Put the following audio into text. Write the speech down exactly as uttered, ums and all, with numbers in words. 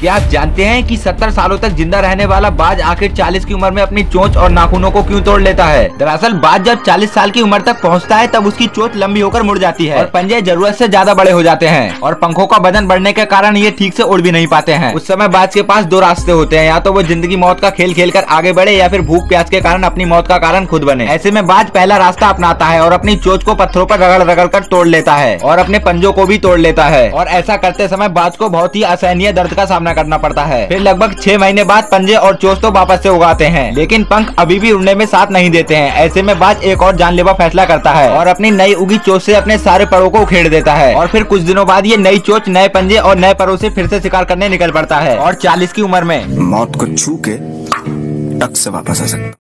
क्या आप जानते हैं कि सत्तर सालों तक जिंदा रहने वाला बाज आखिर चालीस की उम्र में अपनी चोंच और नाखूनों को क्यों तोड़ लेता है? दरअसल बाज जब चालीस साल की उम्र तक पहुंचता है तब उसकी चोंच लंबी होकर मुड़ जाती है और पंजे जरूरत से ज्यादा बड़े हो जाते हैं और पंखों का वजन बढ़ने के कारण ये ठीक से उड़ भी नहीं पाते हैं। उस समय बाज के पास दो रास्ते होते हैं, या तो वो जिंदगी मौत का खेल खेल कर आगे बढ़े या फिर भूख प्यास के कारण अपनी मौत का कारण खुद बने। ऐसे में बाज पहला रास्ता अपनाता है और अपनी चोंच को पत्थरों पर रगड़ रगड़ कर तोड़ लेता है और अपने पंजों को भी तोड़ लेता है और ऐसा करते समय बाज को बहुत ही असहनीय दर्द का सामना करना पड़ता है। फिर लगभग छह महीने बाद पंजे और चोंच तो वापस से उगाते हैं लेकिन पंख अभी भी उड़ने में साथ नहीं देते हैं। ऐसे में बाज एक और जानलेवा फैसला करता है और अपनी नई उगी चोंच से अपने सारे परों को उखेड़ देता है और फिर कुछ दिनों बाद ये नई चोंच, नए पंजे और नए परों से फिर से शिकार करने निकल पड़ता है और चालीस की उम्र में मौत को छू के टक से वापस आ सकता है।